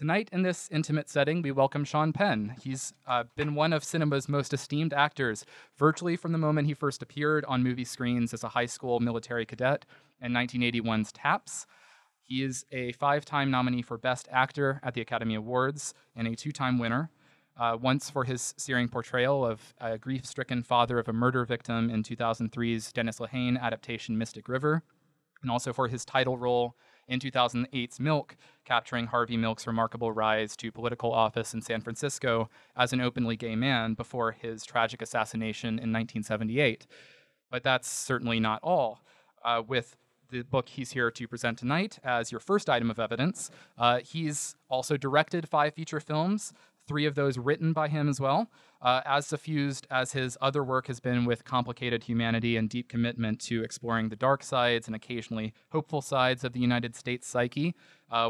Tonight, in this intimate setting, we welcome Sean Penn. He's been one of cinema's most esteemed actors, virtually from the moment he first appeared on movie screens as a high school military cadet in 1981's TAPS. He is a 5-time nominee for Best Actor at the Academy Awards and a 2-time winner, once for his searing portrayal of a grief-stricken father of a murder victim in 2003's Dennis Lehane adaptation Mystic River, and also for his title role in 2008's Milk, capturing Harvey Milk's remarkable rise to political office in San Francisco as an openly gay man before his tragic assassination in 1978. But that's certainly not all. With the book he's here to present tonight as your first item of evidence, he's also directed 5 feature films, 3 of those written by him as well, as suffused as his other work has been with complicated humanity and deep commitment to exploring the dark sides and occasionally hopeful sides of the United States psyche,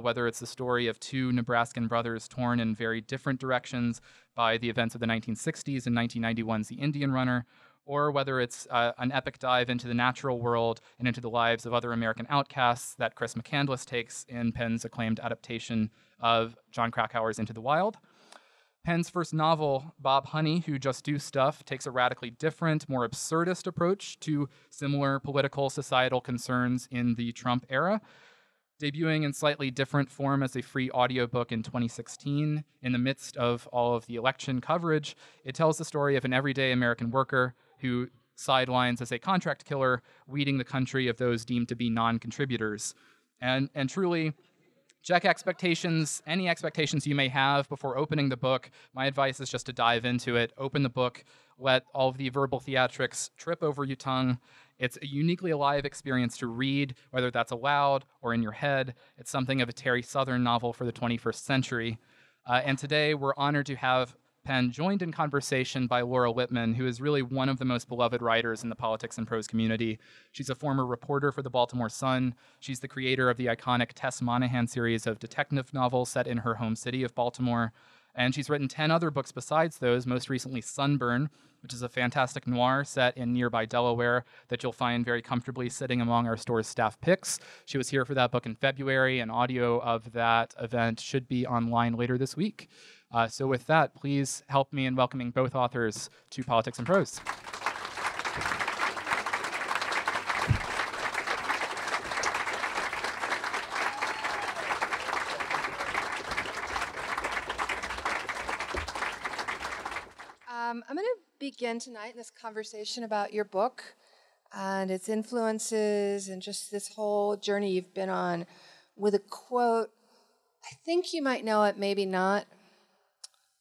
whether it's the story of 2 Nebraskan brothers torn in very different directions by the events of the 1960s and 1991's The Indian Runner, or whether it's an epic dive into the natural world and into the lives of other American outcasts that Chris McCandless takes in Penn's acclaimed adaptation of John Krakauer's Into the Wild. Penn's first novel, Bob Honey, Who Just Do Stuff, takes a radically different, more absurdist approach to similar political societal concerns in the Trump era. Debuting in slightly different form as a free audiobook in 2016, in the midst of all of the election coverage, it tells the story of an everyday American worker who sidelines as a contract killer, weeding the country of those deemed to be non-contributors. And truly, check expectations, any expectations you may have before opening the book. My advice is just to dive into it, open the book, let all of the verbal theatrics trip over your tongue. It's a uniquely alive experience to read, whether that's aloud or in your head. It's something of a Terry Southern novel for the 21st century. And today we're honored to have Penn joined in conversation by Laura Lippman, who is really one of the most beloved writers in the politics and prose community. She's a former reporter for the Baltimore Sun. She's the creator of the iconic Tess Monaghan series of detective novels set in her home city of Baltimore. And she's written 10 other books besides those, most recently Sunburn, which is a fantastic noir set in nearby Delaware that you'll find very comfortably sitting among our store's staff picks. She was here for that book in February, and audio of that event should be online later this week. So with that, please help me in welcoming both authors to Politics and Prose. I'm going to begin tonight this conversation about your book and its influences and just this whole journey you've been on with a quote. I think you might know it, maybe not.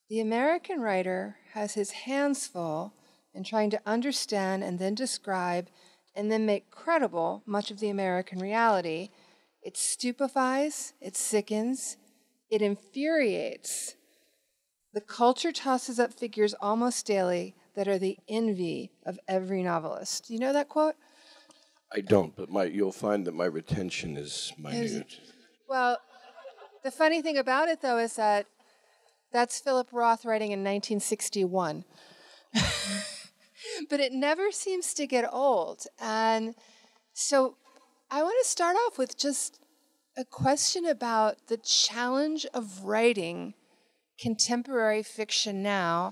The American writer has his hands full in trying to understand and then describe and then make credible much of the American reality. It stupefies, it sickens, it infuriates. The culture tosses up figures almost daily that are the envy of every novelist. Do you know that quote? I don't, but you'll find that my retention is minute. Well, the funny thing about it, though, is that that's Philip Roth writing in 1961. But it never seems to get old. And so I want to start off with just a question about the challenge of writing contemporary fiction now.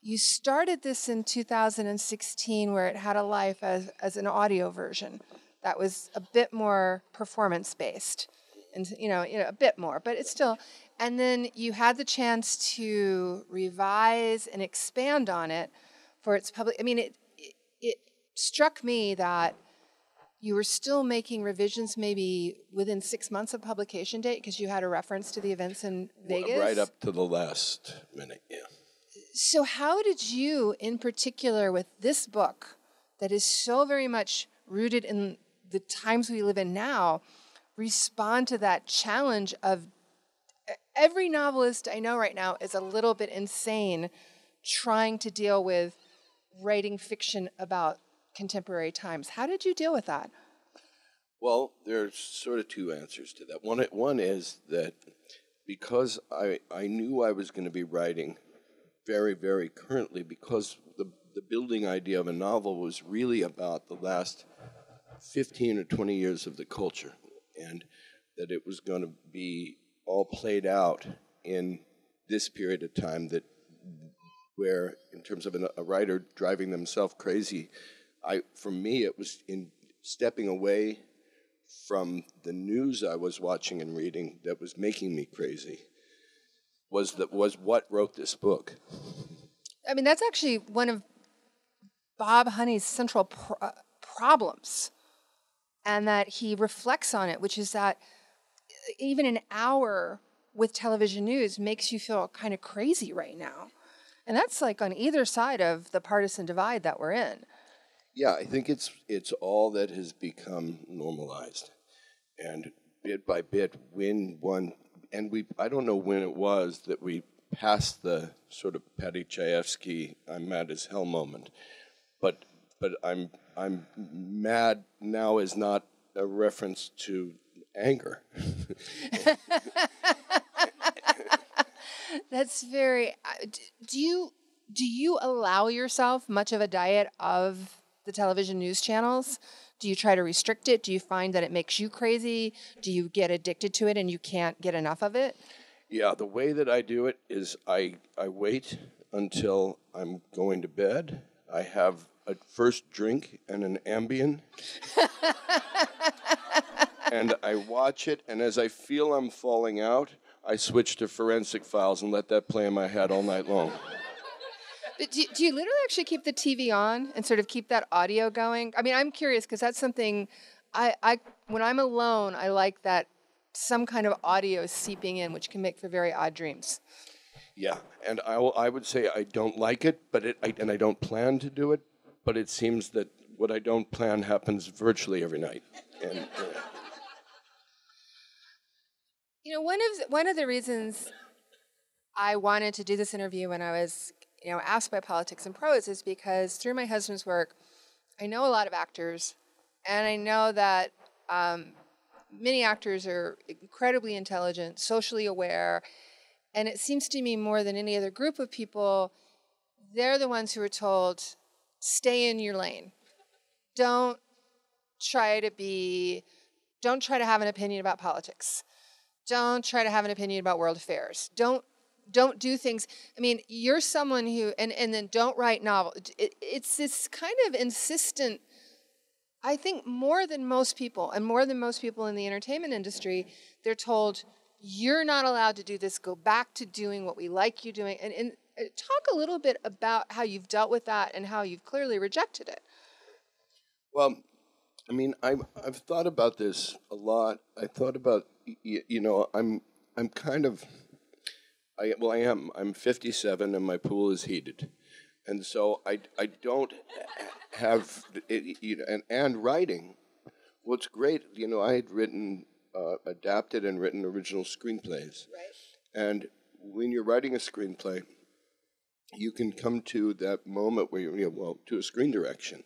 You started this in 2016, where it had a life as an audio version that was a bit more performance-based. And, you know, a bit more, but it's still... And then you had the chance to revise and expand on it for its public. I mean, it struck me that you were still making revisions maybe within 6 months of publication date, because you had a reference to the events in Vegas. Right up to the last minute, yeah. So how did you, in particular with this book that is so very much rooted in the times we live in now, respond to that challenge of every novelist I know right now is a little bit insane trying to deal with writing fiction about contemporary times? How did you deal with that? Well, there's sort of 2 answers to that. One is that because I knew I was going to be writing very, very currently, because the building idea of a novel was really about the last 15 or 20 years of the culture, and that it was going to be all played out in this period of time that where, in terms of a writer driving themselves crazy, for me, it was in stepping away from the news I was watching and reading that was making me crazy, was what wrote this book. I mean, that's actually one of Bob Honey's central problems, and that he reflects on it, which is that even an hour with television news makes you feel kind of crazy right now. And that's like on either side of the partisan divide that we're in. Yeah, I think it's all that has become normalized. And bit by bit, I don't know when it was that we passed the sort of Paddy Chayefsky, I'm mad as hell moment. But I'm mad now is not a reference to anger. That's very. Do you allow yourself much of a diet of the television news channels? Do you try to restrict it? Do you find that it makes you crazy? Do you get addicted to it and you can't get enough of it? Yeah, the way that I do it is I wait until I'm going to bed. I have a first drink and an Ambien. And I watch it, and as I feel I'm falling out, I switch to Forensic Files and let that play in my head all night long. But do you literally actually keep the TV on and sort of keep that audio going? I mean, I'm curious, because that's something when I'm alone, I like that some kind of audio seeping in, which can make for very odd dreams. Yeah, and I would say I don't like it, and I don't plan to do it, but it seems that what I don't plan happens virtually every night. And, you know, one of the reasons I wanted to do this interview when I was, you know, asked by Politics and Prose is because through my husband's work, I know a lot of actors, and I know that many actors are incredibly intelligent, socially aware, and it seems to me more than any other group of people, they're the ones who are told, stay in your lane. Don't try to have an opinion about politics. Don't try to have an opinion about world affairs. Don't do things. I mean, you're someone who, and then don't write novels. It's this kind of insistent, I think more than most people, and more than most people in the entertainment industry, they're told, you're not allowed to do this, go back to doing what we like you doing. And talk a little bit about how you've dealt with that and how you've clearly rejected it. Well, I mean, I've thought about this a lot. I thought about, you know, I'm kind of, I am. I'm 57 and my pool is heated. And so I don't have, you know, and writing. What's great, you know, I had written, adapted and written original screenplays. Right. And when you're writing a screenplay, you can come to that moment where you're, well, to a screen direction,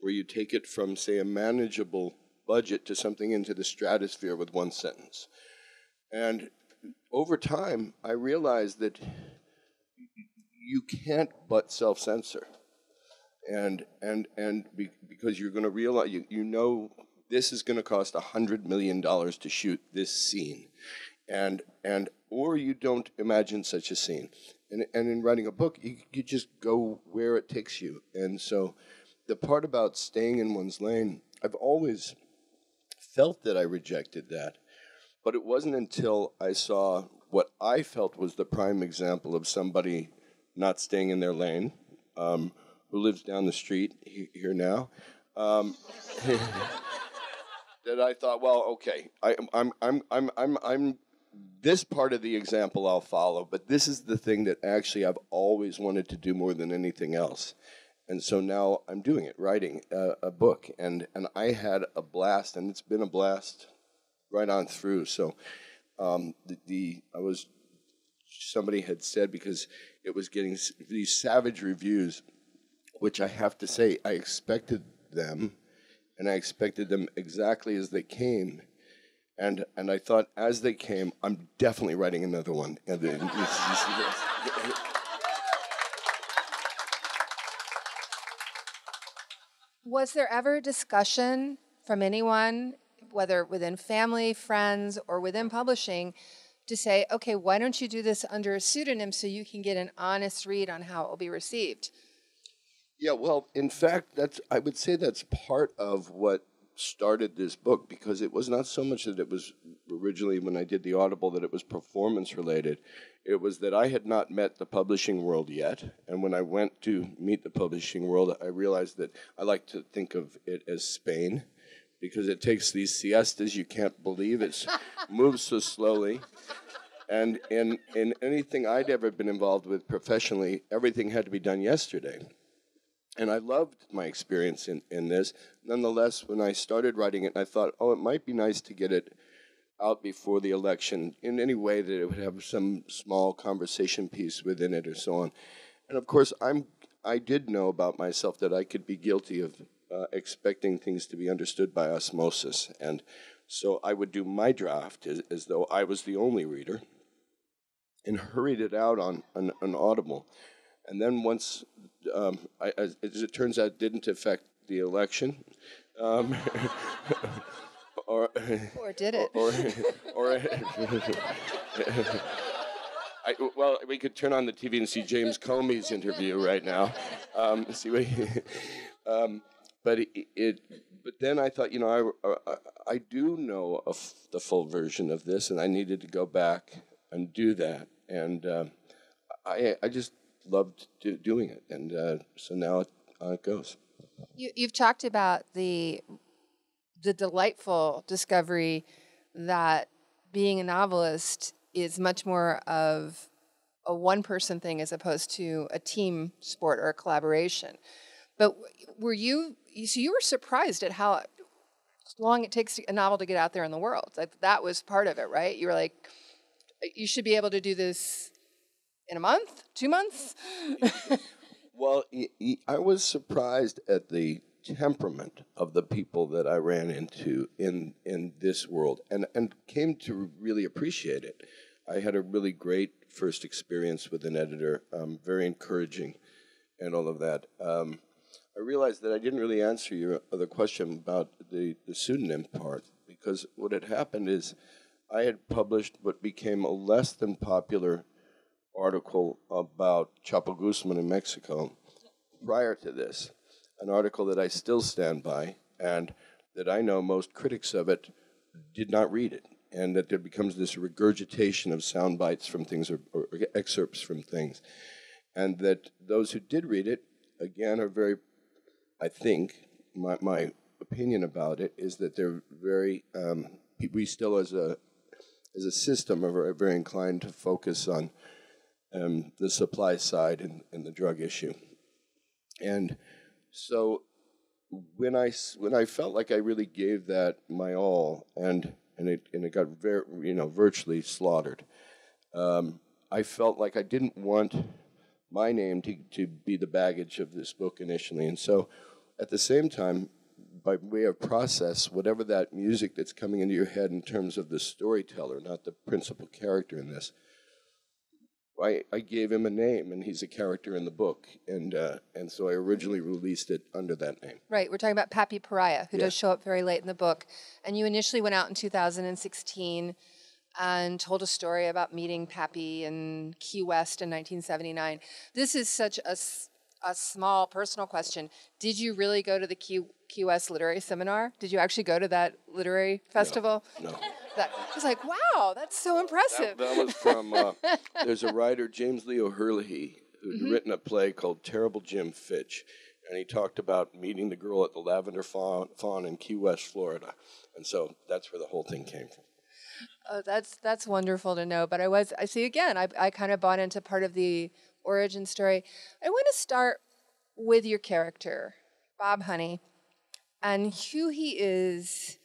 where you take it from, say, a manageable budget to something into the stratosphere with one sentence. And over time, I realized that you can't but self-censor. And because you're going to realize, you know, this is going to cost $100 million to shoot this scene. Or you don't imagine such a scene. And in writing a book, you just go where it takes you. And so the part about staying in one's lane, I've always felt that I rejected that. But it wasn't until I saw what I felt was the prime example of somebody not staying in their lane, who lives down the street here now, that I thought, well, okay, I'm this part of the example I'll follow, but this is the thing that actually I've always wanted to do more than anything else. And so now I'm doing it, writing a book, and I had a blast, and it's been a blast right on through. So, somebody had said, because it was getting these savage reviews, which I have to say I expected them, and I expected them exactly as they came, and I thought as they came, I'm definitely writing another one. And then, was there ever a discussion from anyone, whether within family, friends, or within publishing, to say, okay, why don't you do this under a pseudonym so you can get an honest read on how it will be received? Yeah, well, in fact, I would say that's part of what started this book, because it was not so much that it was originally, when I did the Audible, that it was performance related. It was that I had not met the publishing world yet, and when I went to meet the publishing world, I realized that I like to think of it as Spain, because it takes these siestas you can't believe. It moves so slowly. And in anything I'd ever been involved with professionally, everything had to be done yesterday. And I loved my experience in this. Nonetheless, when I started writing it, I thought, oh, it might be nice to get it out before the election in any way that it would have some small conversation piece within it or so on. And of course, I did know about myself that I could be guilty of expecting things to be understood by osmosis. And so I would do my draft as though I was the only reader and hurried it out on Audible. And then once, as it turns out, didn't affect the election. Or did it? Well, we could turn on the TV and see James Comey's interview right now. See what he, but then I thought, you know, I do know the full version of this, and I needed to go back and do that. And I just loved doing it, and so now it goes. You've talked about the delightful discovery that being a novelist is much more of a one-person thing as opposed to a team sport or a collaboration. But were you, so you were surprised at how long it takes a novel to get out there in the world. Like, that was part of it, right? You were like, you should be able to do this in a month, 2 months? Well, I was surprised at the temperament of the people that I ran into in this world, and came to really appreciate it. I had a really great first experience with an editor, very encouraging and all of that. I realized that I didn't really answer your other question about the pseudonym part, because what had happened is I had published what became a less than popular article about Chapo Guzman in Mexico prior to this, an article that I still stand by, and that I know most critics of it did not read it, and that there becomes this regurgitation of sound bites from things or excerpts from things, and that those who did read it, again, are very, I think, my opinion about it is that they're very, we still as a system are very inclined to focus on the supply side and the drug issue. And so when I felt like I really gave that my all, and it got very, you know, virtually slaughtered, I felt like I didn't want my name to be the baggage of this book initially. And so at the same time, by way of process, whatever that music that's coming into your head in terms of the storyteller, not the principal character in this, I gave him a name, and he's a character in the book, and so I originally released it under that name. Right, we're talking about Pappy Pariah, who does show up very late in the book, and you initially went out in 2016 and told a story about meeting Pappy in Key West in 1979. This is such a small personal question. Did you really go to the Key West Literary Seminar? Did you actually go to that literary festival? No. I was like, wow, that's so impressive. That was from, there's a writer, James Leo Hurley, who'd written a play called Terrible Jim Fitch, and he talked about meeting the girl at the Lavender Fawn in Key West, Florida. And so that's where the whole thing came from. Oh, that's wonderful to know. But I see, again, I kind of bought into part of the origin story. I want to start with your character, Bob Honey, and who he is,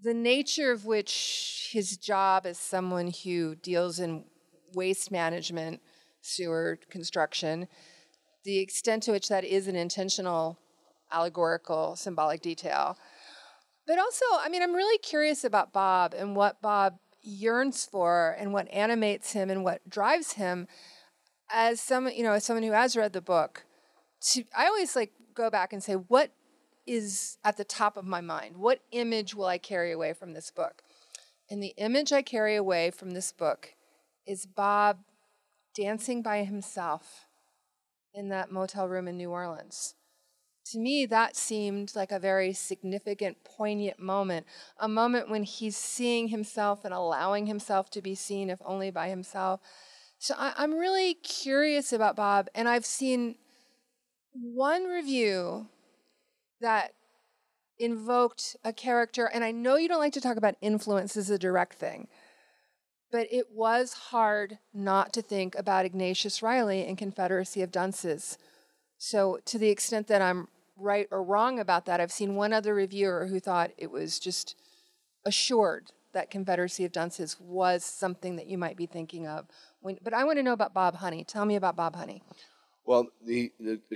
the nature of which his job as someone who deals in waste management, sewer construction, the extent to which that is an intentional, allegorical, symbolic detail. But also, I mean, I'm really curious about Bob and what Bob yearns for and what animates him and what drives him as someone, you know, as someone who has read the book. I always like go back and say, what is at the top of my mind? What image will I carry away from this book? And the image I carry away from this book is Bob dancing by himself in that motel room in New Orleans. To me, that seemed like a very significant, poignant moment, a moment when he's seeing himself and allowing himself to be seen, if only by himself. So I'm really curious about Bob, and I've seen one review that invoked a character, and I know you don't like to talk about influence as a direct thing, but it was hard not to think about Ignatius Riley in Confederacy of Dunces. So to the extent that I'm right or wrong about that, I've seen one other reviewer who thought it was just assured that Confederacy of Dunces was something that you might be thinking of. But I want to know about Bob Honey. Tell me about Bob Honey. Well, the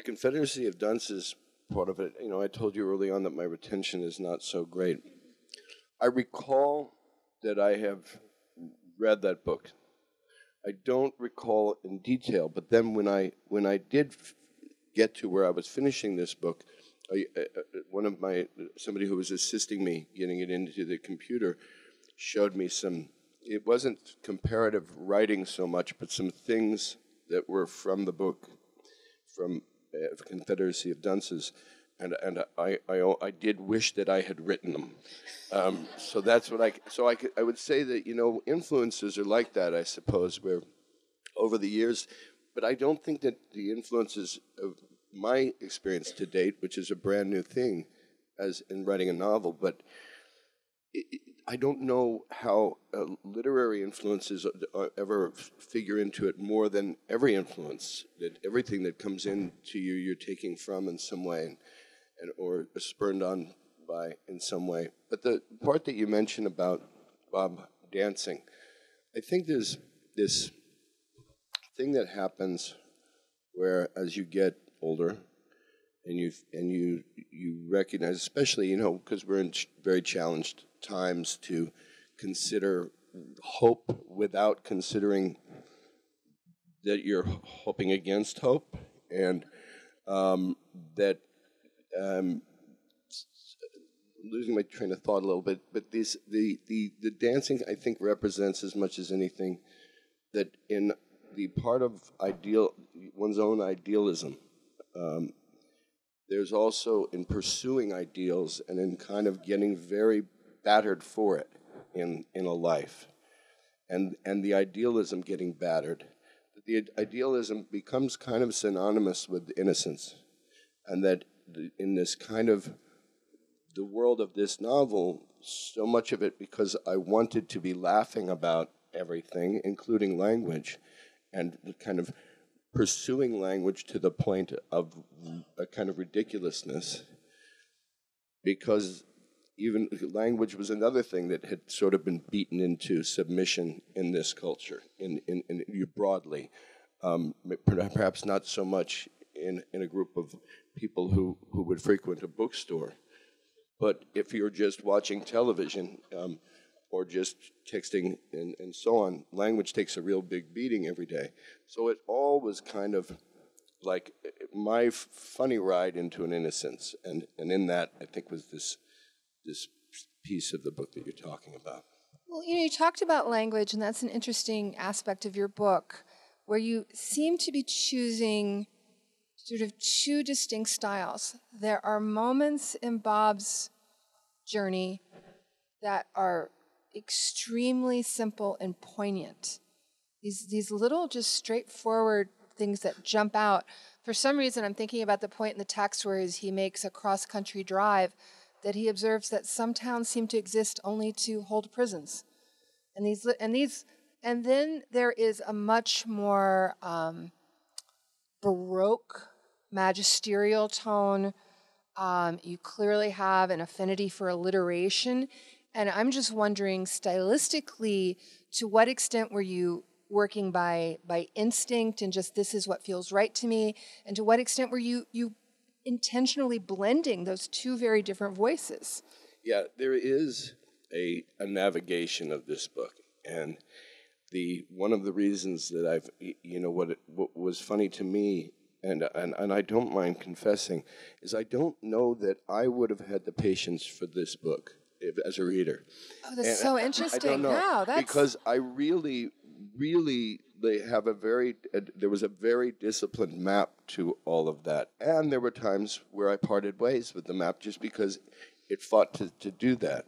Confederacy of Dunces part of it, you know, I told you early on that my retention is not so great. I recall that I have read that book. I don't recall in detail, but then when I did get to where I was finishing this book, somebody who was assisting me getting it into the computer showed me some, it wasn't comparative writing so much, but some things that were from the book, from Confederacy of Dunces, and I did wish that I had written them. So that's what I would say that, you know, influences are like that, I suppose, where over the years. But I don't think that the influences of my experience to date, which is a brand new thing as in writing a novel, but I don't know how literary influences ever figure into it more than every influence, that everything that comes into you, you're taking from in some way and or spurned on by in some way. But the part that you mentioned about Bob dancing, I think there's this thing that happens where as you get older and you recognize, especially, you know, because we're in very challenged times, to consider hope without considering that you're hoping against hope, and losing my train of thought a little bit, but the dancing, I think, represents as much as anything that in the part of one's own idealism, there's also in pursuing ideals and in kind of getting very battered for it in a life, and the idealism getting battered. The idealism becomes kind of synonymous with innocence, and that in this kind of the world of this novel, so much of it, because I wanted to be laughing about everything, including language, and kind of pursuing language to the point of a kind of ridiculousness, because even language was another thing that had sort of been beaten into submission in this culture, in broadly, perhaps not so much in a group of people who would frequent a bookstore, but if you're just watching television, or just texting and so on, language takes a real big beating every day. So it all was kind of like my funny ride into an innocence. And in that, I think, was this piece of the book that you're talking about. Well, you know, you talked about language, and that's an interesting aspect of your book, where you seem to be choosing sort of two distinct styles. There are moments in Bob's journey that are extremely simple and poignant. These little, just straightforward things that jump out. For some reason, I'm thinking about the point in the text where he makes a cross-country drive, that he observes that some towns seem to exist only to hold prisons. And then there is a much more Baroque, magisterial tone. You clearly have an affinity for alliteration. And I'm just wondering, stylistically, to what extent were you working by instinct and just this is what feels right to me? And to what extent were you intentionally blending those two very different voices? Yeah, there is a navigation of this book. And one of the reasons that I've, you know, what was funny to me, and I don't mind confessing, is I don't know that I would have had the patience for this book. as a reader. Oh, that's so interesting. I don't know, wow, that's... Because I really, really, they have a very, there was a very disciplined map to all of that. And there were times where I parted ways with the map just because it fought to do that.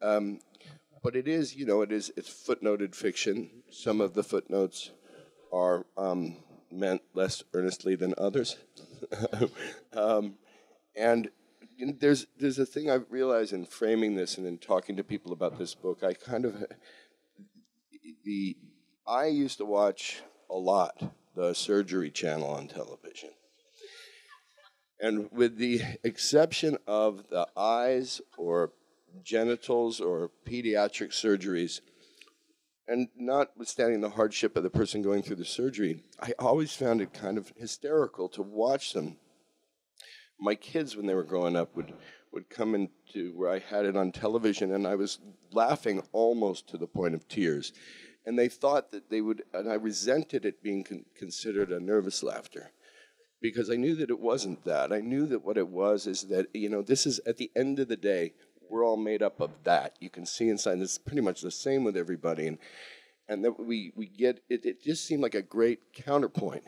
But it is, you know, it's footnoted fiction. Some of the footnotes are meant less earnestly than others. And there's a thing I've realized in framing this and in talking to people about this book. I kind of, I used to watch a lot the Surgery Channel on television. And with the exception of the eyes or genitals or pediatric surgeries, and notwithstanding the hardship of the person going through the surgery, I always found it kind of hysterical to watch them. My kids, when they were growing up, would come into where I had it on television, and I was laughing almost to the point of tears. And they thought that they would, and I resented it being considered a nervous laughter, because I knew that it wasn't that. I knew that what it was is that, you know, this is, at the end of the day, we're all made up of that. You can see inside. It's pretty much the same with everybody. And that we get, it just seemed like a great counterpoint.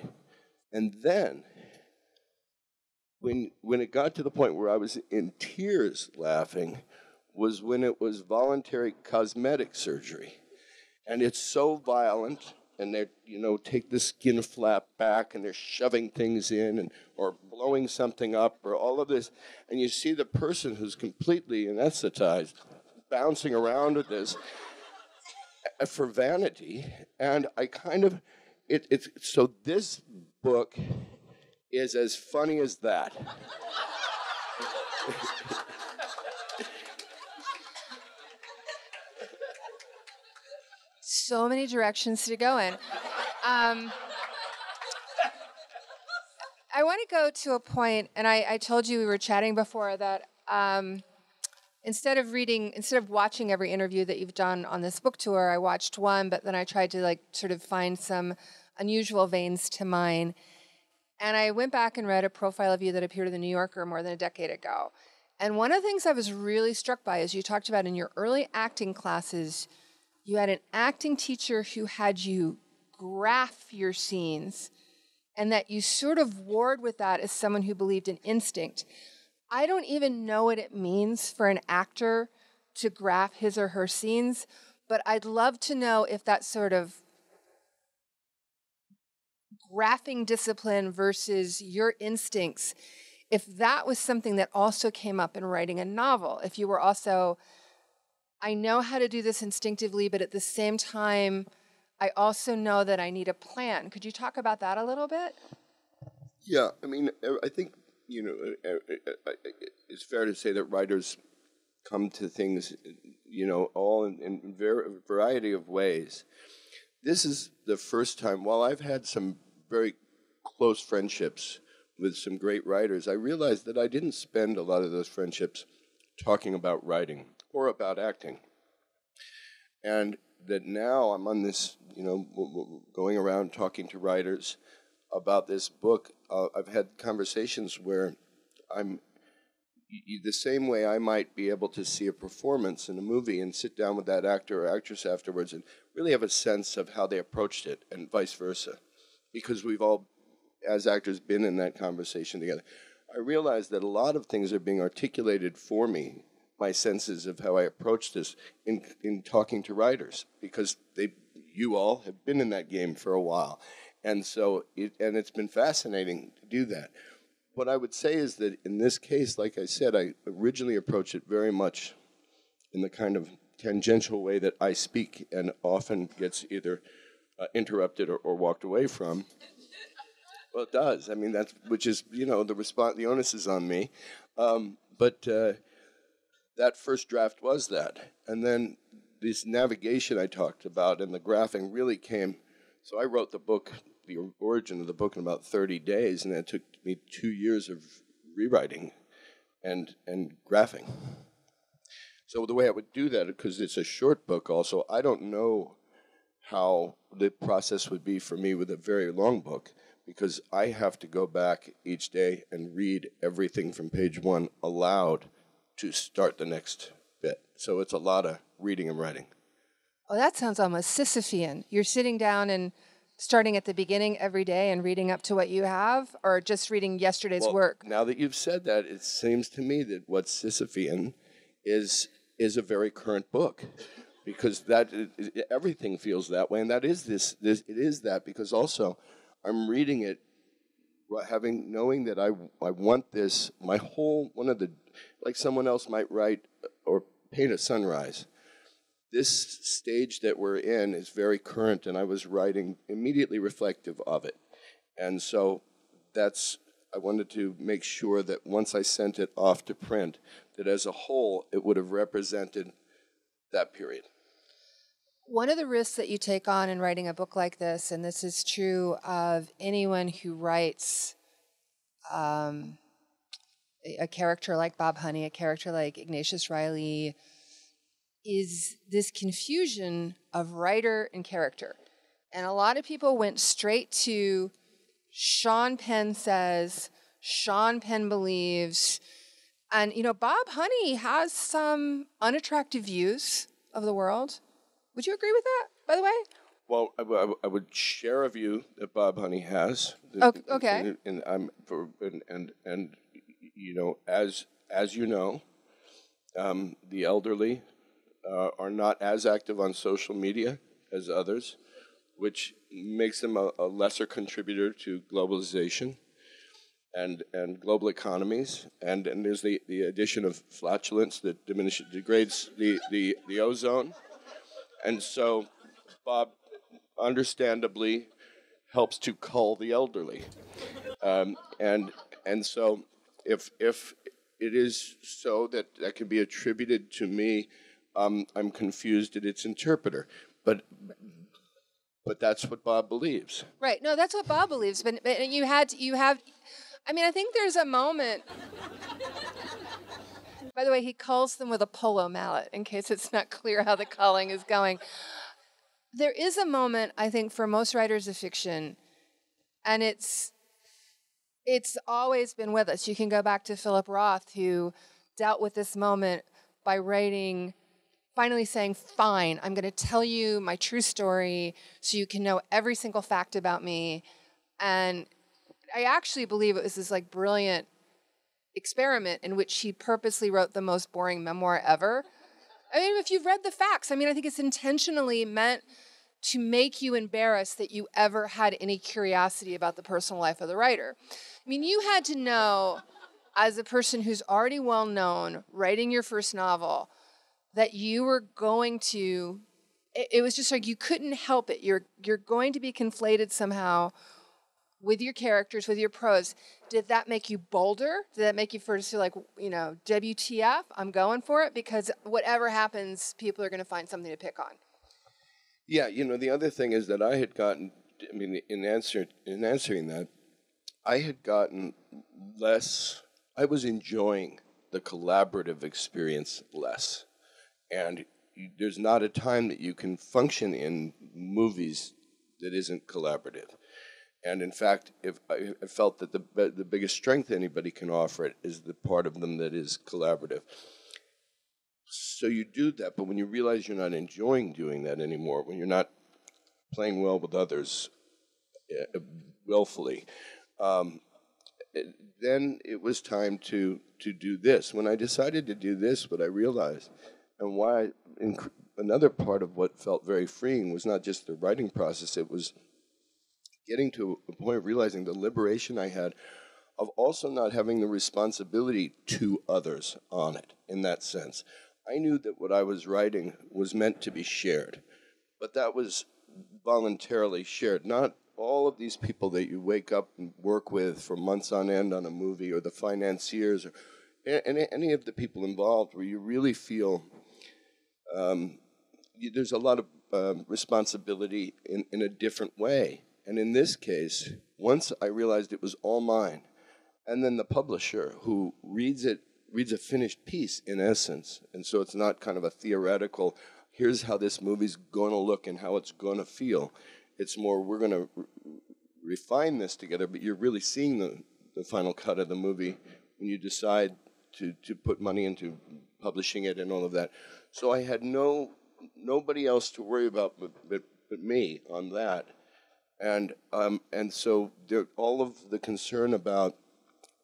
And then, when it got to the point where I was in tears laughing, was when it was voluntary cosmetic surgery. And it's so violent, and they're, you know, take the skin flap back, and they're shoving things in, and or blowing something up, or all of this. And you see the person who's completely anesthetized bouncing around with this for vanity. And I kind of, so this book is as funny as that. So many directions to go in. I want to go to a point, and I told you we were chatting before that instead of watching every interview that you've done on this book tour, I watched one, but then I tried to like sort of find some unusual veins to mine. And I went back and read a profile of you that appeared in The New Yorker more than a decade ago. And one of the things I was really struck by is you talked about in your early acting classes, you had an acting teacher who had you graph your scenes, and that you sort of warred with that as someone who believed in instinct. I don't even know what it means for an actor to graph his or her scenes, but I'd love to know if that sort of graphing discipline versus your instincts, if that was something that also came up in writing a novel, if you were also, I know how to do this instinctively, but at the same time, I also know that I need a plan. Could you talk about that a little bit? Yeah, I mean, I think, you know, it's fair to say that writers come to things, you know, all in a variety of ways. This is the first time, while I've had some very close friendships with some great writers, I realized that I didn't spend a lot of those friendships talking about writing or about acting. And that now I'm on this, you know, going around talking to writers about this book. I've had conversations where I'm, the same way I might be able to see a performance in a movie and sit down with that actor or actress afterwards and really have a sense of how they approached it, and vice versa, because we've all, as actors, been in that conversation together. I realize that a lot of things are being articulated for me, my senses of how I approach this, in talking to writers, because you all have been in that game for a while. And so, it's been fascinating to do that. What I would say is that in this case, like I said, I originally approached it very much in the kind of tangential way that I speak and often gets either interrupted or walked away from. Well, it does. I mean, which is, you know, the onus is on me. That first draft was that. And then this navigation I talked about and the graphing really came. So I wrote the book, the origin of the book, in about 30 days, and it took me 2 years of rewriting and graphing. So the way I would do that, because it's a short book also, I don't know how the process would be for me with a very long book, because I have to go back each day and read everything from page one aloud to start the next bit. So it's a lot of reading and writing. Oh, that sounds almost Sisyphean. You're sitting down and starting at the beginning every day and reading up to what you have, or just reading yesterday's work? Now that you've said that, it seems to me that what's Sisyphean is a very current book, because that everything feels that way, and that is this it is that, because also I'm reading it knowing that I want this, my whole, like someone else might write or paint a sunrise. This stage that we're in is very current, and I was writing immediately reflective of it. And so that's, I wanted to make sure that once I sent it off to print, that as a whole, it would have represented that period. One of the risks that you take on in writing a book like this, and this is true of anyone who writes a character like Bob Honey, a character like Ignatius Riley, is this confusion of writer and character. And a lot of people went straight to Sean Penn says, Sean Penn believes. And, you know, Bob Honey has some unattractive views of the world. Would you agree with that, by the way? Well, I would share a view that Bob Honey has. Okay. And you know, as you know, the elderly are not as active on social media as others, which makes them a lesser contributor to globalization and global economies. And there's the addition of flatulence that degrades the ozone. And so Bob, understandably, helps to cull the elderly. And so if it is so that can be attributed to me, I'm confused at its interpreter, but that's what Bob believes. Right? No, that's what Bob believes. But you have, I mean, I think there's a moment. By the way, he culls them with a polo mallet, in case it's not clear how the culling is going. There is a moment, I think, for most writers of fiction, and it's always been with us. You can go back to Philip Roth, who dealt with this moment by writing. Finally saying, fine, I'm going to tell you my true story so you can know every single fact about me. And I actually believe it was this like brilliant experiment in which he purposely wrote the most boring memoir ever. I mean, if you've read the facts, I mean, I think it's intentionally meant to make you embarrassed that you ever had any curiosity about the personal life of the writer. I mean, you had to know, as a person who's already well known, writing your first novel, that you were going to, it was just like you couldn't help it. You're going to be conflated somehow with your characters, with your prose. Did that make you bolder? Did that make you first feel like, you know, WTF, I'm going for it? Because whatever happens, people are going to find something to pick on. Yeah, you know, the other thing is that I had gotten, I mean, in answering that, I had gotten less, I was enjoying the collaborative experience less. And there's not a time that you can function in movies that isn't collaborative. And in fact, if I felt that the biggest strength anybody can offer it is the part of them that is collaborative. So you do that, but when you realize you're not enjoying doing that anymore, when you're not playing well with others willfully, then it was time to do this. When I decided to do this, what I realized, and why another part of what felt very freeing was not just the writing process, it was getting to a point of realizing the liberation I had of also not having the responsibility to others on it, in that sense. I knew that what I was writing was meant to be shared, but that was voluntarily shared. Not all of these people that you wake up and work with for months on end on a movie, or the financiers, or any of the people involved, where you really feel there's a lot of responsibility in a different way. And in this case, once I realized it was all mine, and then the publisher who reads a finished piece in essence, and so it's not kind of a theoretical, here's how this movie's going to look and how it's going to feel. It's more, we're going to refine this together, but you're really seeing the final cut of the movie when you decide to put money into publishing it and all of that. So I had nobody else to worry about but me on that. And so there, all of the concern about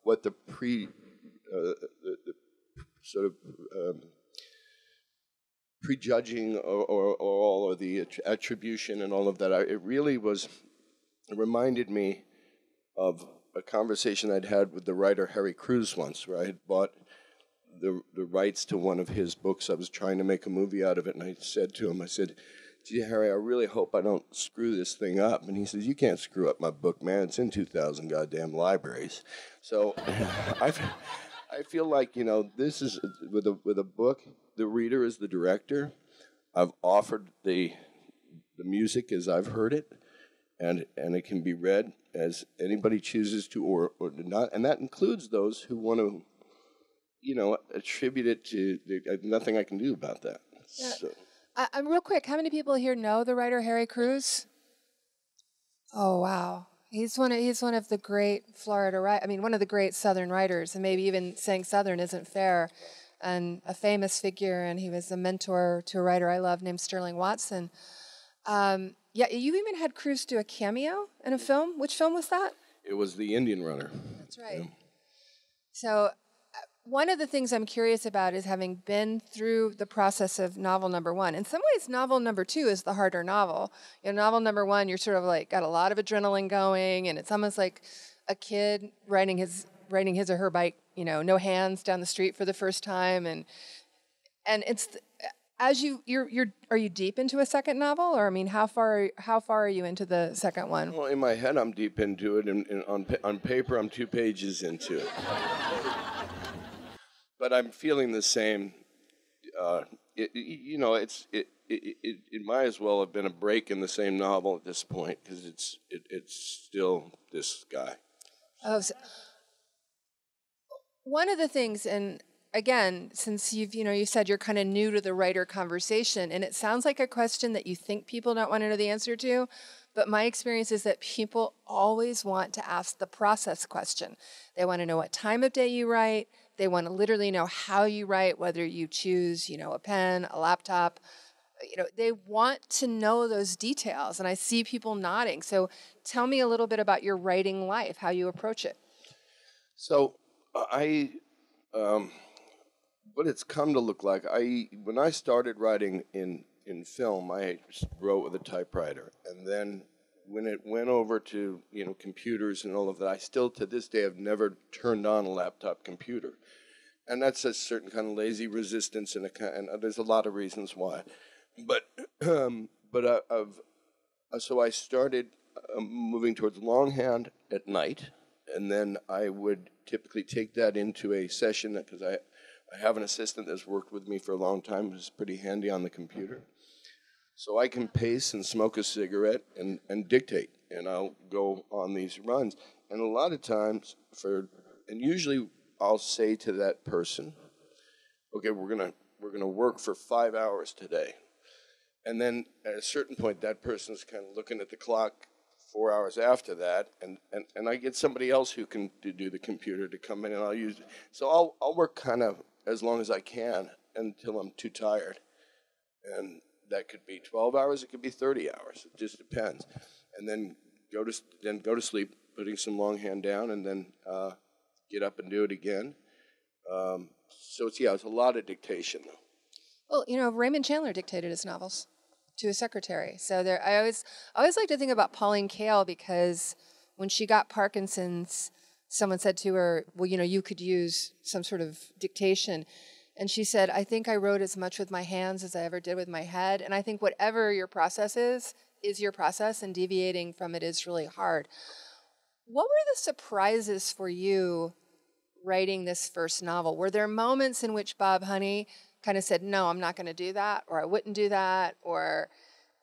what the prejudging or the attribution and all of that, it really was, it reminded me of a conversation I'd had with the writer Harry Crews once, where I had bought the rights to one of his books. I was trying to make a movie out of it, and I said to him, I said, "Gee, Harry, I really hope I don't screw this thing up." And he says, "You can't screw up my book, man. It's in 2,000 goddamn libraries." So I feel like, you know, this is, with a book, the reader is the director. I've offered the music as I've heard it, and it can be read as anybody chooses to or not, and that includes those who want to, you know, attribute it to nothing I can do about that. Yeah. So. I'm real quick. How many people here know the writer Harry Crews? Oh wow, he's one of the great Florida writers. I mean, one of the great Southern writers, and maybe even saying Southern isn't fair. And a famous figure, and he was a mentor to a writer I love named Sterling Watson. Yeah, you even had Crews do a cameo in a film. Which film was that? It was The Indian Runner. That's right. Yeah. So. One of the things I'm curious about is, having been through the process of novel number one, in some ways novel number two is the harder novel. You know, novel number one, you're sort of like got a lot of adrenaline going, and it's almost like a kid riding his or her bike, you know, no hands down the street for the first time, and it's as are you deep into a second novel, or I mean, how far are you into the second one? Well, in my head, I'm deep into it, and on paper, I'm 2 pages into it. But I'm feeling the same. You know, it might as well have been a break in the same novel at this point, because it's still this guy. Oh, so one of the things, and again, since you said you're kind of new to the writer conversation, and it sounds like a question that you think people don't want to know the answer to, but my experience is that people always want to ask the process question. They want to know what time of day you write. They want to literally know how you write, whether you choose, you know, a pen, a laptop. You know, they want to know those details, and I see people nodding. So tell me a little bit about your writing life, how you approach it. So what it's come to look like, when I started writing in film, I wrote with a typewriter. And then when it went over to, you know, computers and all of that, I still to this day have never turned on a laptop computer, and that's a certain kind of lazy resistance, and there's a lot of reasons why, so I started moving towards longhand at night, and then I would typically take that into a session, because I have an assistant that's worked with me for a long time, who's pretty handy on the computer. So I can pace and smoke a cigarette and dictate, and I'll go on these runs. And a lot of times, usually I'll say to that person, "Okay, we're gonna work for 5 hours today," and then at a certain point, that person's kind of looking at the clock 4 hours after that, and I get somebody else who can do the computer to come in, and I'll use it. So I'll work kind of as long as I can until I'm too tired, and that could be 12 hours, it could be 30 hours, it just depends. And then go to sleep, putting some longhand down, and then get up and do it again. So it's a lot of dictation, though. Well, you know, Raymond Chandler dictated his novels to his secretary. So I always like to think about Pauline Kael, because when she got Parkinson's, someone said to her, "Well, you know, you could use some sort of dictation." And she said, "I think I wrote as much with my hands as I ever did with my head." And I think whatever your process is your process, and deviating from it is really hard. What were the surprises for you writing this first novel? Were there moments in which Bob Honey kind of said, "No, I'm not going to do that," or "I wouldn't do that," or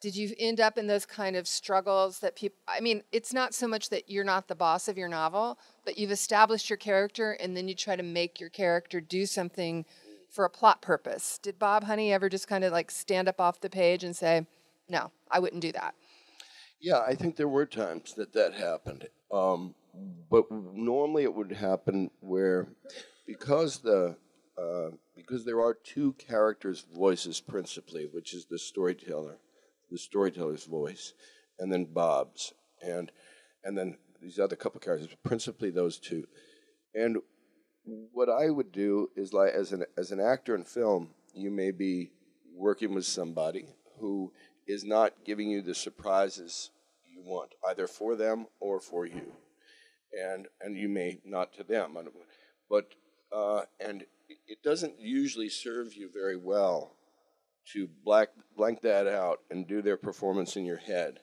did you end up in those kind of struggles that people, I mean, it's not so much that you're not the boss of your novel, but you've established your character, and then you try to make your character do something for a plot purpose. Did Bob Honey ever just kind of like stand up off the page and say, "No, I wouldn't do that"? Yeah, I think there were times that happened. But normally it would happen where, because the because there are two characters' voices principally, which is the storyteller's voice, and then Bob's, and then these other couple characters, principally those two. And what I would do is, like, as an actor in film, you may be working with somebody who is not giving you the surprises you want, either for them or for you, and you may not to them, but and it doesn't usually serve you very well to blank that out and do their performance in your head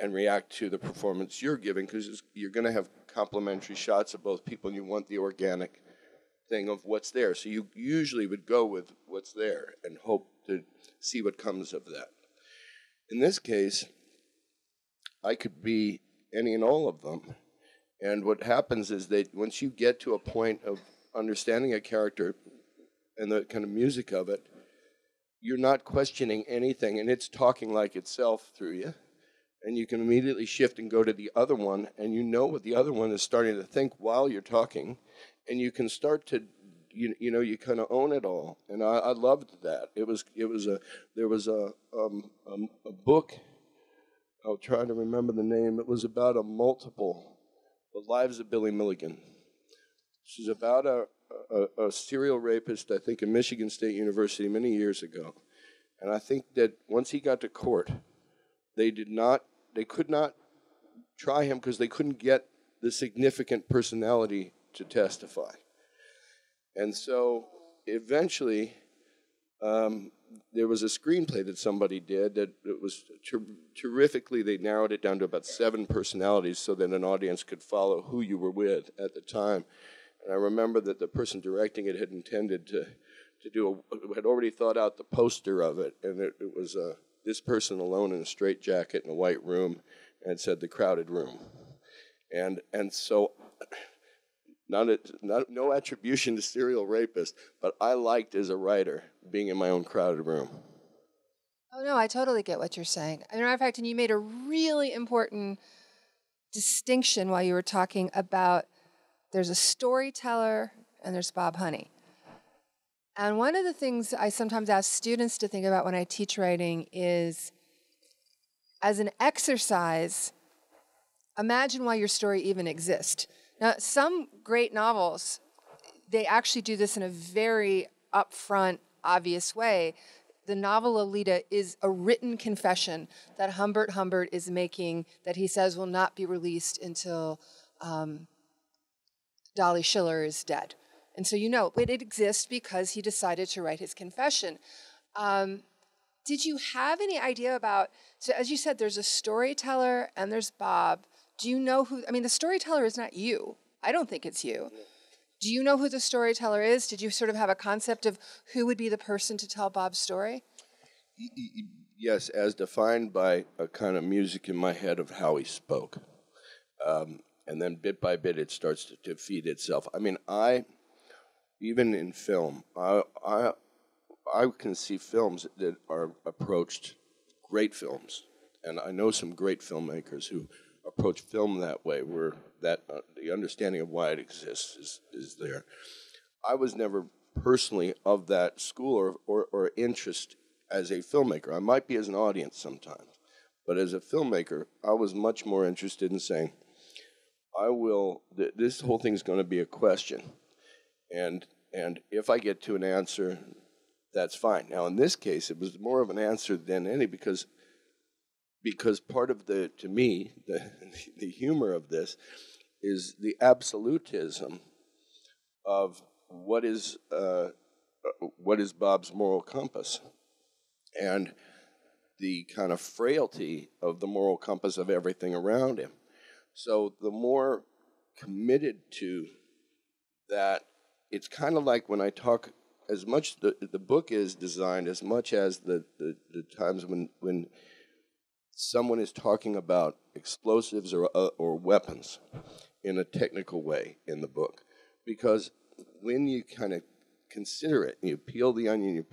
and react to the performance you're giving, because you're going to have complementary shots of both people, and you want the organic thing of what's there. So you usually would go with what's there and hope to see what comes of that. In this case, I could be any and all of them. And what happens is that once you get to a point of understanding a character and the kind of music of it, you're not questioning anything, and it's talking like itself through you. And you can immediately shift and go to the other one, and you know what the other one is starting to think while you're talking, and you can start to, you know, you kind of own it all. And I loved that. There was a book, I'll try to remember the name, it was about a multiple, The Lives of Billy Milligan. This is about a serial rapist, I think, in Michigan State University many years ago. And I think that once he got to court, they could not try him because they couldn't get the significant personality to testify. And so eventually there was a screenplay that somebody did that it was terrifically, they narrowed it down to about 7 personalities so that an audience could follow who you were with at the time. And I remember that the person directing it had intended to do, had already thought out the poster of it, and it was this person alone in a straitjacket in a white room, and it said, "The Crowded Room." And so, no attribution to serial rapist, but I liked, as a writer, being in my own crowded room. Oh no, I totally get what you're saying. As a matter of fact, and you made a really important distinction while you were talking about there's a storyteller and there's Bob Honey. And one of the things I sometimes ask students to think about when I teach writing is, as an exercise, imagine why your story even exists. Now, some great novels, they actually do this in a very upfront, obvious way. The novel Lolita is a written confession that Humbert Humbert is making that he says will not be released until Dolly Schiller is dead. And so you know, it exists because he decided to write his confession. Did you have any idea about, so as you said, there's a storyteller and there's Bob. Do you know who, I mean, the storyteller is not you. I don't think it's you. Do you know who the storyteller is? Did you sort of have a concept of who would be the person to tell Bob's story? Yes, as defined by a kind of music in my head of how he spoke. And then bit by bit, it starts to defeat itself. I mean, even in film, I can see films that are approached, great films, and I know some great filmmakers who approach film that way, where that the understanding of why it exists is there. I was never personally of that school or interest as a filmmaker. I might be as an audience sometimes, but as a filmmaker, I was much more interested in saying, this whole thing's going to be a question. And if I get to an answer, that's fine. Now, in this case, it was more of an answer than any, because part of to me, the humor of this is the absolutism of what is Bob's moral compass, and the kind of frailty of the moral compass of everything around him. So the more committed to that, it's kind of like when I talk, as much the book is designed, as much as the times when someone is talking about explosives or weapons in a technical way in the book. Because when you kind of consider it, and you peel the onion,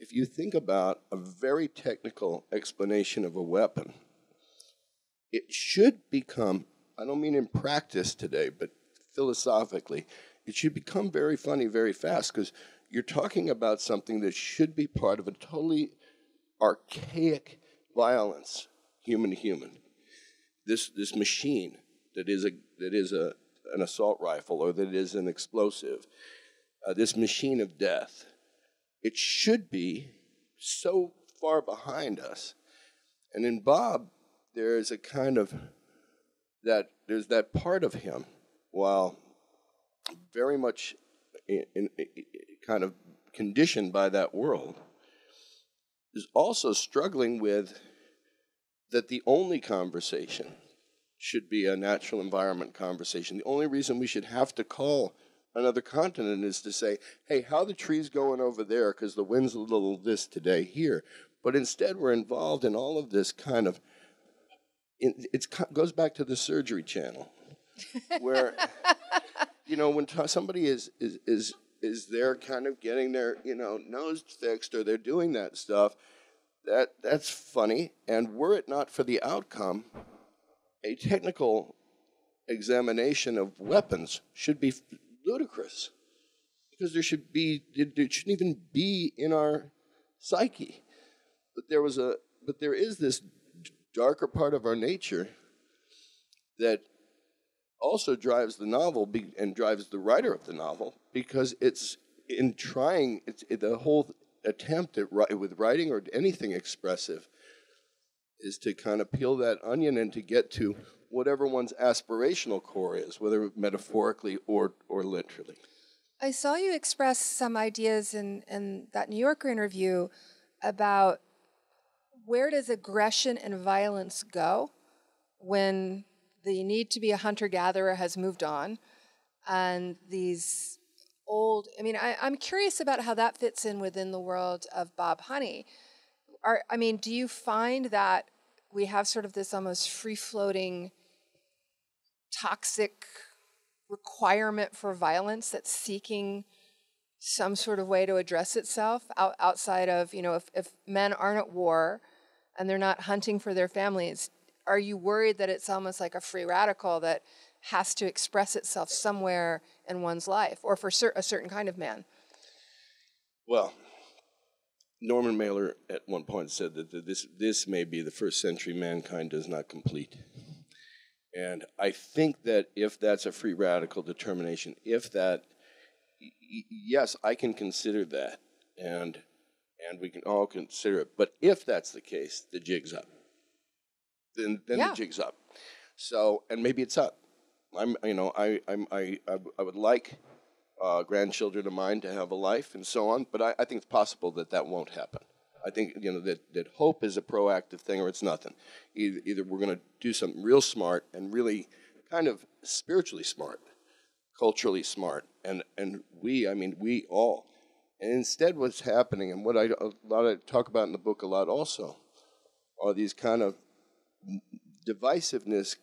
if you think about a very technical explanation of a weapon, it should become, I don't mean in practice today, but philosophically, it should become very funny very fast, because you're talking about something that should be part of a totally archaic violence, human to human. This machine that is an assault rifle, or that is an explosive, this machine of death. It should be so far behind us. And in Bob, there is a kind of that, there's that part of him, while very much in kind of conditioned by that world, is also struggling with that the only conversation should be a natural environment conversation. The only reason we should have to call another continent is to say, hey, how the trees going over there, because the wind's a little this today here. But instead, we're involved in all of this kind of, it goes back to the Surgery Channel, where, you know, when somebody is there kind of getting their, you know, nose fixed, or they're doing that stuff, that's funny. And were it not for the outcome, a technical examination of weapons should be ludicrous, because there should be, it shouldn't even be in our psyche. But there is this darker part of our nature that also drives the novel and drives the writer of the novel, because it's in trying, the whole attempt at with writing or anything expressive is to kind of peel that onion and to get to whatever one's aspirational core is, whether metaphorically or literally. I saw you express some ideas in that New Yorker interview about where does aggression and violence go when the need to be a hunter-gatherer has moved on, and these old, I mean, I'm curious about how that fits in within the world of Bob Honey. I mean, do you find that we have sort of this almost free-floating, toxic requirement for violence that's seeking some sort of way to address itself outside of, you know, if men aren't at war and they're not hunting for their families, are you worried that it's almost like a free radical that has to express itself somewhere in one's life, or for a certain kind of man? Well, Norman Mailer at one point said that this may be the first century mankind does not complete. And I think that if that's a free radical determination, if that, yes, I can consider that, and we can all consider it. But if that's the case, the jig's up. Then yeah. The jig's up. So, and maybe it's up. I would like grandchildren of mine to have a life and so on, but I think it's possible that won't happen. I think, you know, that hope is a proactive thing, or it's nothing. Either we're going to do something real smart and really kind of spiritually smart, culturally smart, and we all. And instead, what's happening, and what I talk about in the book a lot also, are these kind of divisiveness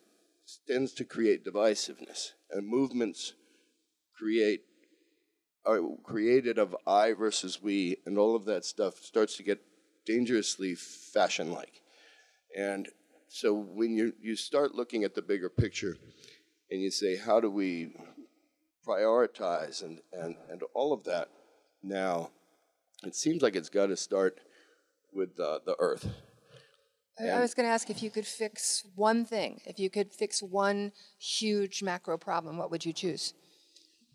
tends to create divisiveness, and movements created of I versus we, and all of that stuff starts to get dangerously fashion-like. And so when you start looking at the bigger picture and you say, how do we prioritize and all of that now, it seems like it's got to start with the earth. I was going to ask if you could fix one thing, if you could fix one huge macro problem, what would you choose?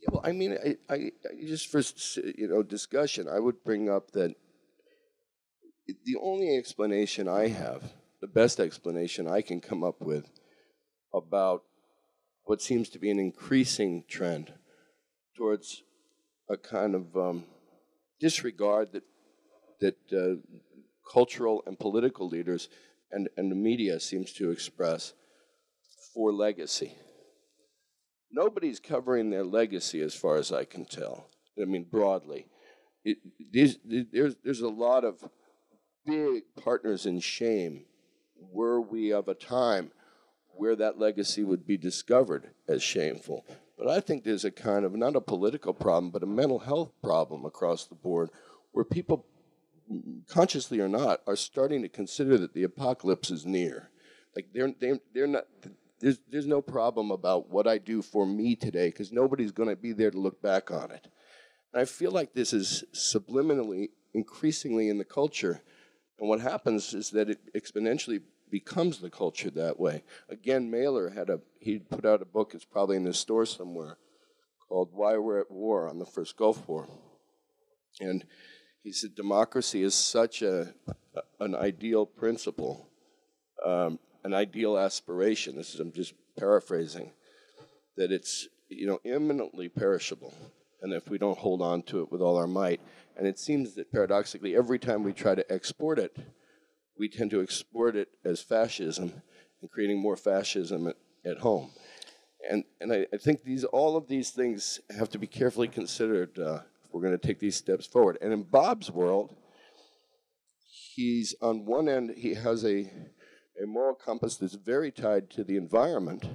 Yeah, well, I mean, I just for, you know, discussion, I would bring up that the only explanation I have, the best explanation I can come up with about what seems to be an increasing trend towards a kind of disregard that cultural and political leaders and the media seems to express for legacy. Nobody's covering their legacy, as far as I can tell. I mean, broadly. There's a lot of big partners in shame, were we of a time where that legacy would be discovered as shameful. But I think there's a kind of, not a political problem, but a mental health problem across the board, where people, consciously or not, are starting to consider that the apocalypse is near. Like, they're not... there's no problem about what I do for me today because nobody's going to be there to look back on it. And I feel like this is subliminally, increasingly in the culture. And what happens is that it exponentially becomes the culture that way. Again, Mailer had he put out a book, it's probably in the store somewhere, called Why We're at War on the First Gulf War. And he said democracy is such an ideal principle, an ideal aspiration. This is, I'm just paraphrasing, that it's, you know, imminently perishable. And if we don't hold on to it with all our might. And it seems that paradoxically, every time we try to export it, we tend to export it as fascism and creating more fascism at home. And I think all of these things have to be carefully considered if we're going to take these steps forward. And in Bob's world, he's on one end, he has a moral compass that's very tied to the environment.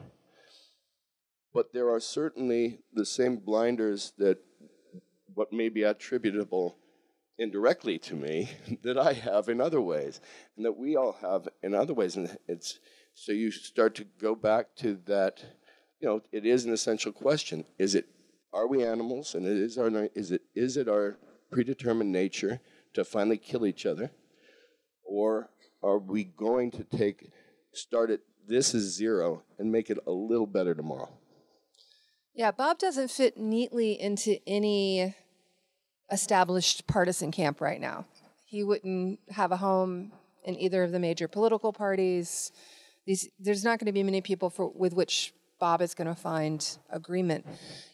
But there are certainly the same blinders that what may be attributable indirectly to me that I have in other ways, and that we all have in other ways. And it's so you start to go back to that. You know, it is an essential question: are we animals, and is it our predetermined nature to finally kill each other, or are we going to start at this is zero and make it a little better tomorrow? Yeah, Bob doesn't fit neatly into any established partisan camp right now. He wouldn't have a home in either of the major political parties. There's not going to be many people with which Bob is going to find agreement.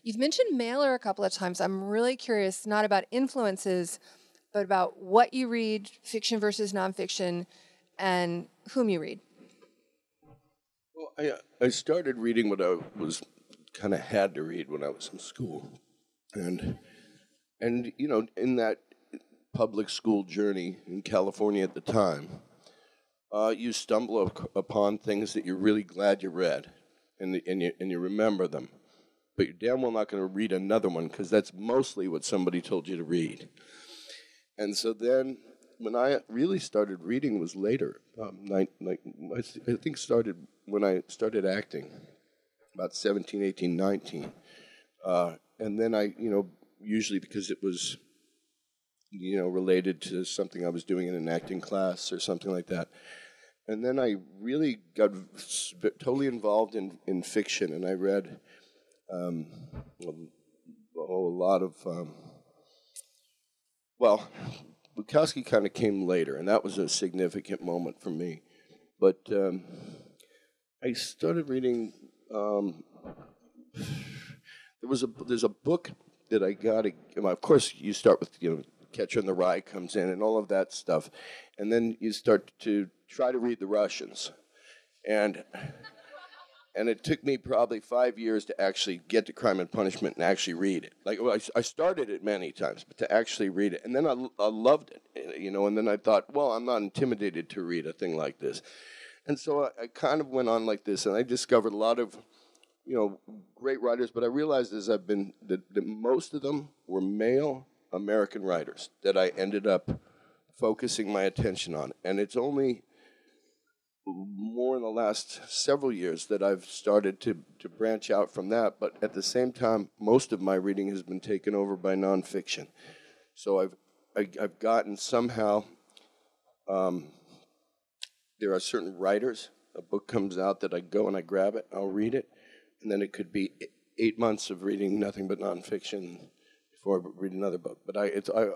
You've mentioned Mailer a couple of times. I'm really curious, not about influences, but about what you read, fiction versus nonfiction, and whom you read. Well, I started reading what I was kind of had to read when I was in school, and you know, in that public school journey in California at the time, you stumble upon things that you're really glad you read, and you remember them, but you're damn well not going to read another one because that's mostly what somebody told you to read. And so then, when I really started reading was later. I think started when I started acting. About 17, 18, 19. And then I, you know, usually because it was, you know, related to something I was doing in an acting class or something like that. And then I really got totally involved in fiction, and I read a whole lot of, well, Bukowski kind of came later, and that was a significant moment for me. But I started reading... there's a book that I got. Of course, you start with, you know, Catcher in the Rye comes in and all of that stuff, and then you start to try to read the Russians, and it took me probably 5 years to actually get to Crime and Punishment and actually read it. Like, well, I started it many times, but to actually read it, and then I loved it, you know. And then I thought, well, I'm not intimidated to read a thing like this. And so I kind of went on like this, and I discovered a lot of, you know, great writers. But I realized as I've been that most of them were male American writers that I ended up focusing my attention on. And it's only more in the last several years that I've started to branch out from that. But at the same time, most of my reading has been taken over by nonfiction. So I've gotten somehow. There are certain writers, a book comes out that I go and I grab it, I'll read it, and then it could be 8 months of reading nothing but nonfiction before I read another book. But I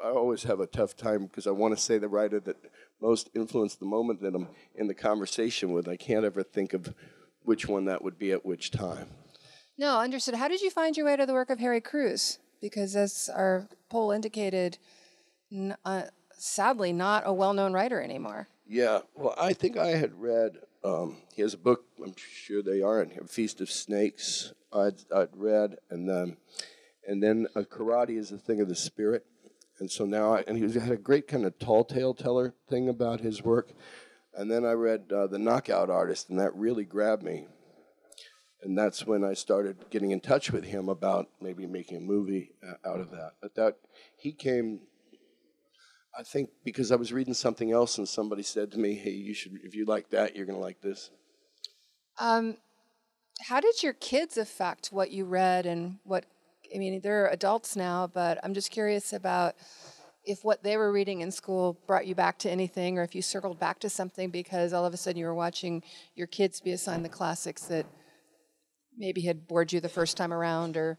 always have a tough time because I want to say the writer that most influenced the moment that I'm in the conversation with. I can't ever think of which one that would be at which time. No, understood. How did you find your way to the work of Harry Crews? Because as our poll indicated, sadly not a well-known writer anymore. Yeah, well, I think I had read, he has a book, I'm sure they are in here, Feast of Snakes, I'd read, and then Karate is a Thing of the Spirit. And so now, and he had a great kind of tall tale teller thing about his work. And then I read The Knockout Artist, and that really grabbed me. And that's when I started getting in touch with him about maybe making a movie out of that. But that, he came... I think because I was reading something else and somebody said to me, hey, you should, if you like that, you're going to like this. How did your kids affect what you read and what, I mean, they're adults now, but I'm just curious about if what they were reading in school brought you back to anything, or if you circled back to something because all of a sudden you were watching your kids be assigned the classics that maybe had bored you the first time around, or...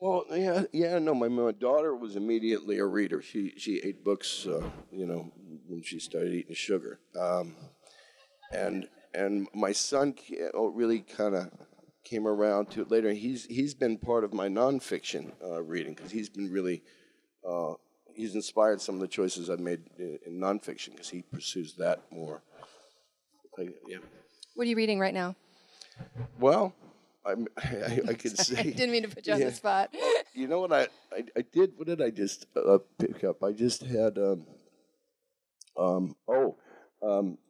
Well, no, my daughter was immediately a reader. She ate books, when she started eating sugar. And my son really kind of came around to it later. He's been part of my nonfiction reading, because he's been really, he's inspired some of the choices I've made in nonfiction, because he pursues that more. Yeah. What are you reading right now? Well... I could say. I didn't mean to put you on the spot. You know what I did? What did I just pick up? I just had Hotel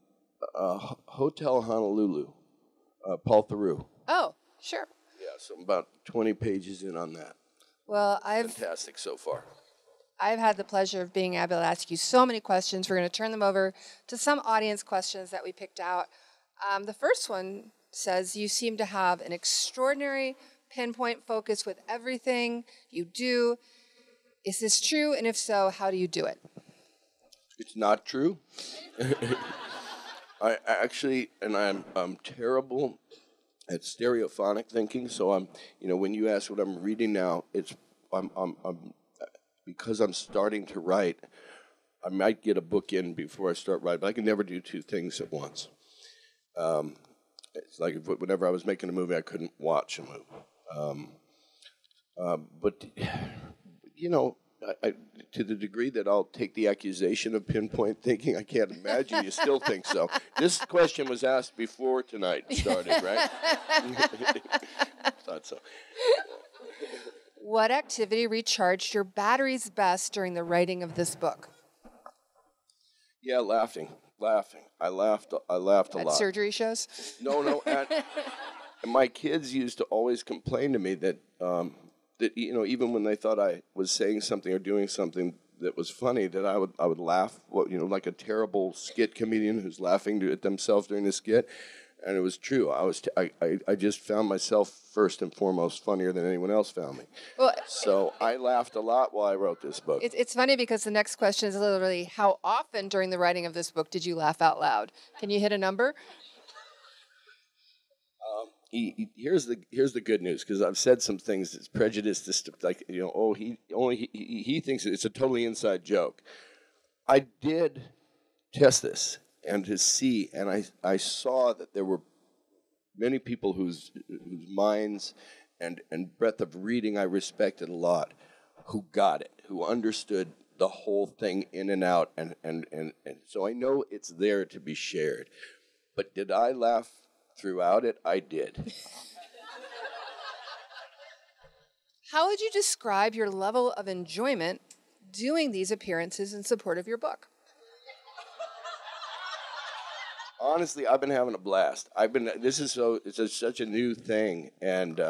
Honolulu, Paul Theroux. Oh, sure. Yeah, so I'm about 20 pages in on that. Well, fantastic so far. I've had the pleasure of being able to ask you so many questions. We're going to turn them over to some audience questions that we picked out. The first one says, you seem to have an extraordinary pinpoint focus with everything you do. Is this true? And if so, how do you do it? It's not true. I actually, and I'm terrible at stereophonic thinking. So I'm, when you ask what I'm reading now, it's because I'm starting to write. I might get a book in before I start writing, but I can never do two things at once. It's like whenever I was making a movie, I couldn't watch a movie. But, to the degree that I'll take the accusation of pinpoint thinking, I can't imagine you still think so. This question was asked before tonight started, right? Thought so. What activity recharged your batteries best during the writing of this book? Yeah, laughing. I laughed a lot. At surgery shows? No. And my kids used to always complain to me that, even when they thought I was saying something or doing something that was funny, that I would laugh, like a terrible skit comedian who's laughing at themselves during the skit. And it was true. I just found myself first and foremost funnier than anyone else found me. Well, so I laughed a lot while I wrote this book. It's funny because the next question is literally, how often during the writing of this book did you laugh out loud? Can you hit a number? Here's the good news, because I've said some things that's prejudiced. He thinks it's a totally inside joke. I did test this. And to see, and I saw that there were many people whose minds and breadth of reading I respected a lot, who got it, who understood the whole thing in and out, and so I know it's there to be shared. But did I laugh throughout it? I did. How would you describe your level of enjoyment doing these appearances in support of your book? Honestly, I've been having a blast. It's such a new thing. And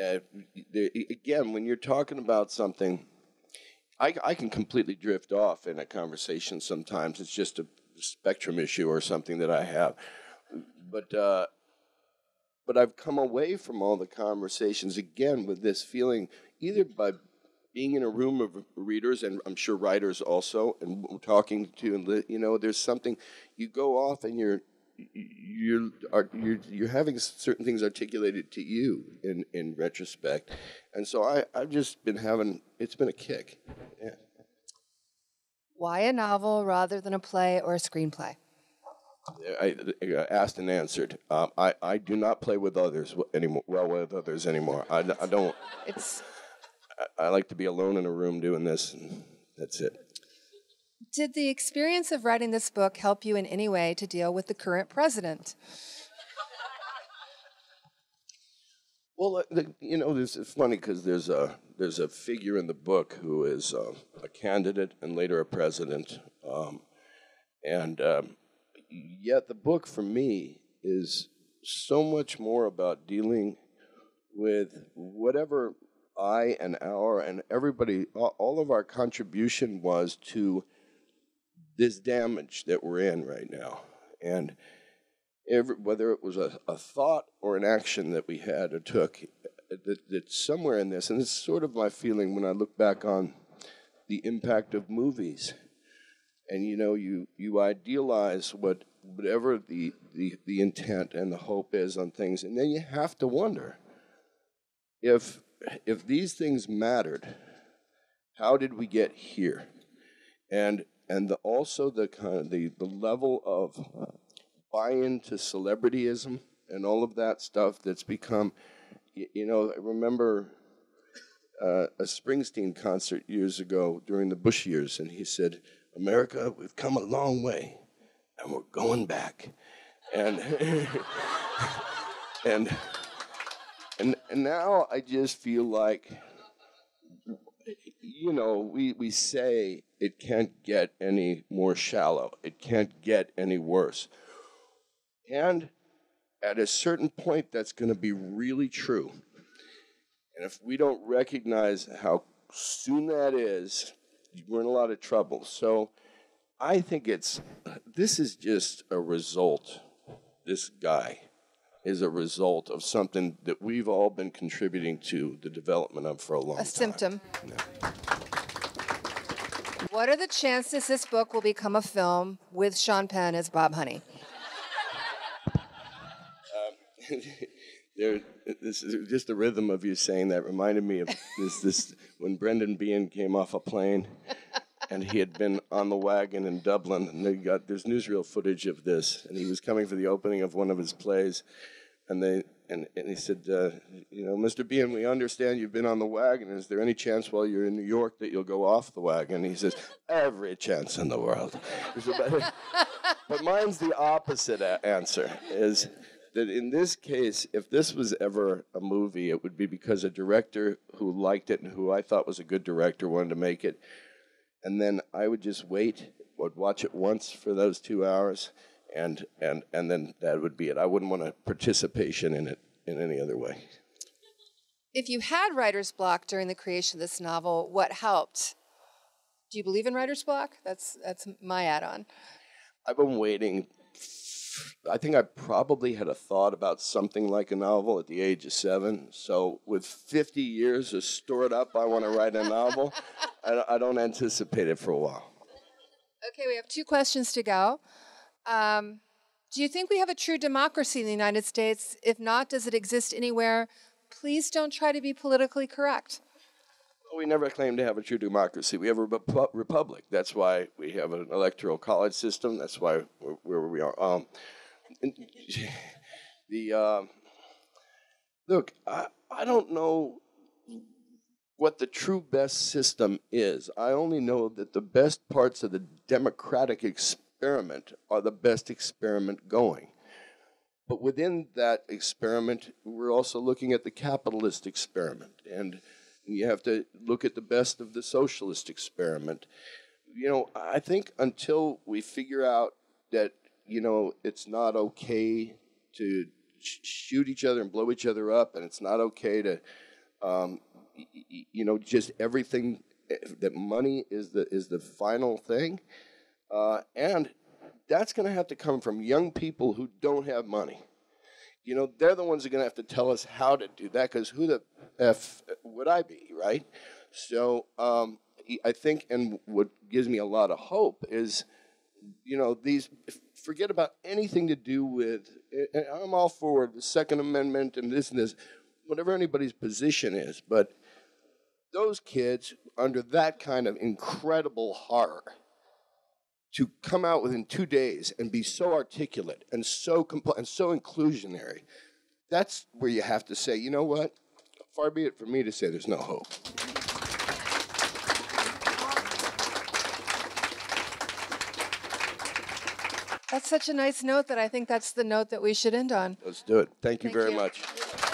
again, when you're talking about something, I can completely drift off in a conversation sometimes. It's just a spectrum issue or something that I have. But I've come away from all the conversations again with this feeling, either by being in a room of readers, and I'm sure writers also, and talking to, and there's something, you go off and you're having certain things articulated to you in retrospect, and so I've just been having, it's been a kick. Yeah. Why a novel rather than a play or a screenplay? I asked and answered. I do not play with others anymore. I don't. I like to be alone in a room doing this, and that's it. Did the experience of writing this book help you in any way to deal with the current president? Well, it's funny because there's a figure in the book who is a candidate and later a president, yet the book for me is so much more about dealing with whatever I and our and everybody, all of our contribution was to this damage that we're in right now. And whether it was a thought or an action that we had or took, that's somewhere in this, and it's sort of my feeling when I look back on the impact of movies. And you know, you idealize whatever the intent and the hope is on things, and then you have to wonder if these things mattered, how did we get here? And also the kind of the level of buy-in to celebrityism and all of that stuff that's become, you know, I remember a Springsteen concert years ago during the Bush years, and he said, "America, we've come a long way, and we're going back." And and now I just feel like, you know, we say it can't get any more shallow, it can't get any worse. And at a certain point, that's going to be really true. And if we don't recognize how soon that is, we're in a lot of trouble. So I think this is just a result. This guy is a result of something that we've all been contributing to the development of for a long time. A symptom. No. What are the chances this book will become a film with Sean Penn as Bob Honey? This is just the rhythm of you saying that reminded me of this when Brendan Behan came off a plane, and he had been on the wagon in Dublin, and there's newsreel footage of this, and he was coming for the opening of one of his plays, and he said, you know, "Mr. Behan, we understand you've been on the wagon. Is there any chance while you're in New York that you'll go off the wagon?" He says, "Every chance in the world." But mine's the opposite answer is. That in this case, if this was ever a movie, it would be because a director who liked it and who I thought was a good director wanted to make it. And then I would just wait, would watch it once for those 2 hours, and then that would be it. I wouldn't want a participation in it in any other way. If you had writer's block during the creation of this novel, what helped? Do you believe in writer's block? That's my add-on. I've been waiting. I think I probably had a thought about something like a novel at the age of 7. So with 50 years of stored up, I want to write a novel. I don't anticipate it for a while. Okay, we have 2 questions to go. Do you think we have a true democracy in the United States? If not, does it exist anywhere? Please don't try to be politically correct. Well, we never claim to have a true democracy. We have a republic. That's why we have an electoral college system. That's why we're where we are. Look, I don't know what the true best system is. I only know that the best parts of the democratic experiment are the best experiment going. But within that experiment, we're also looking at the capitalist experiment, and you have to look at the best of the socialist experiment. You know, I think until we figure out that, you know, it's not okay to shoot each other and blow each other up, and it's not okay to, you know, just everything, that money is the final thing. And that's going to have to come from young people who don't have money. You know, they're the ones who are going to have to tell us how to do that, because who the F would I be, right? So I think, and what gives me a lot of hope is, you know, forget about anything to do with, and I'm all for the Second Amendment and this, whatever anybody's position is, but those kids under that kind of incredible horror, to come out within 2 days and be so articulate and so compliant and so inclusionary, that's where you have to say, you know what, far be it from me to say there's no hope. That's such a nice note that I think that's the note that we should end on. Let's do it. Thank you very much.